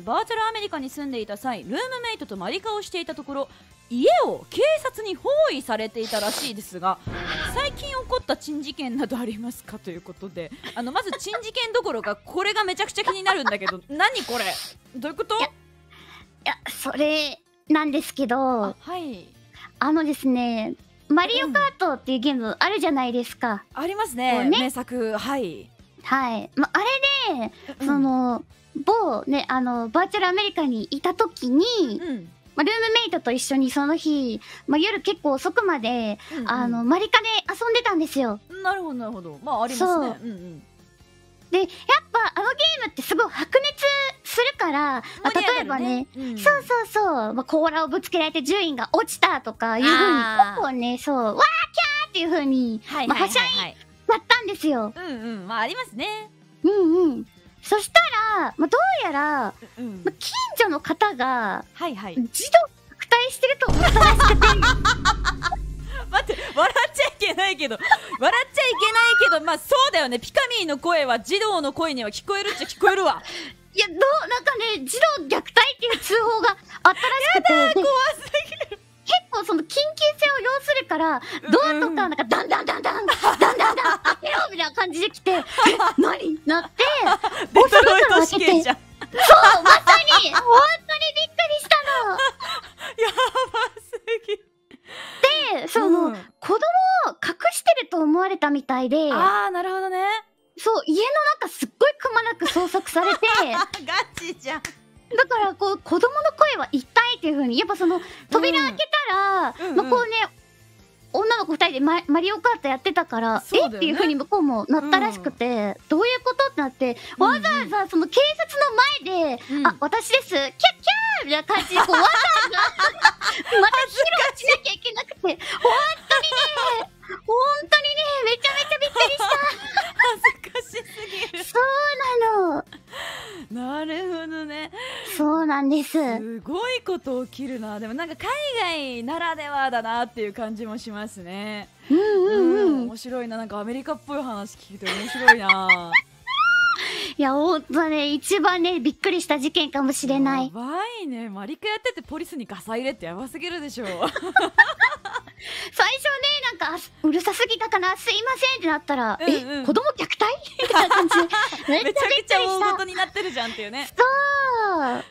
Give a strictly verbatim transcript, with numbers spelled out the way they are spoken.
んバーチャルアメリカに住んでいた際、ルームメイトとマリカをしていたところ、家を警察に包囲されていたらしいですが、最近起こった珍事件などありますかということで、あのまず珍事件どころかこれがめちゃくちゃ気になるんだけど何これ、どういうこと？いや、いやそれなんですけど、あ、はい、あのですね、マリオカートっていうゲームあるじゃないですか。うん、ありますね、ね、名作。はいはい、まあれで、うん、その某ね、あのバーチャルアメリカにいた時に、うん、まあ、ルームメイトと一緒にその日、まあ、夜結構遅くまで、うんうん、あのマリカで遊んでたんですよ。なるほどなるほど、まあありますね。うんうん、でやっぱあのゲームってすごい白熱するから、まあ、例えばね、うんうん、そうそうそう、まあ、甲羅をぶつけられて順位が落ちたとかいうふうに結構ね、そうわーキャーっていうふうにはしゃいだったんですよ。うんうん、まあありますね。うんうん。そしたら、まあ、どうやら、うんうん、まあ、近所の方が、はいはい、児童虐待してると思ったらしくて待って、笑っちゃいけないけど笑っちゃいけないけど、まあそうだよね、ピカミーの声は児童の声には聞こえるっちゃ聞こえるわいや、どうなんかね、児童虐待っていう通報があったらしくて、怖すぎる。結構その緊急性を要するから、うんうん、ドアとかなんかダンダンダンダンダンダンダン開けよみたいな感じで来て何なってデトロイト試験じゃん。そう、まさに本当にびっくりしたのやばすぎで、その、うん、子供を隠してると思われたみたいで、ああなるほどね。そう、家の中すっごいくまなく捜索されてガチじゃん。だからこう子供の声は一体っていう風に、やっぱその扉開けたら、うん、まあこうね、女の子ふたりで マ, マリオカートやってたから、ね、えっていう風に向こうもなったらしくて、うん、どういうことってなって、わざわざその警察の前で「うん、あ私ですキャッキャー!」みたいな感じでこうわざわざまた披露しなきゃいけなくて、本当にね本当にねめちゃめちゃびっくりした恥ずかしすぎる。そうなの。なるほどね。そうなんです。すごいこと起きるな。でもなんか海外ならではだなっていう感じもしますね。うんうんうん。うん、面白いな。なんかアメリカっぽい話聞いて面白いな。いや、本当ね、一番ね、びっくりした事件かもしれない。やばいね。マリカやっててポリスにガサ入れってやばすぎるでしょ。最初ね、なんかうるさすぎたかな、すいませんってなったら、うんうん、え、子供虐待みたいな感じめちゃくちゃ大事になってるじゃんっていうね。そう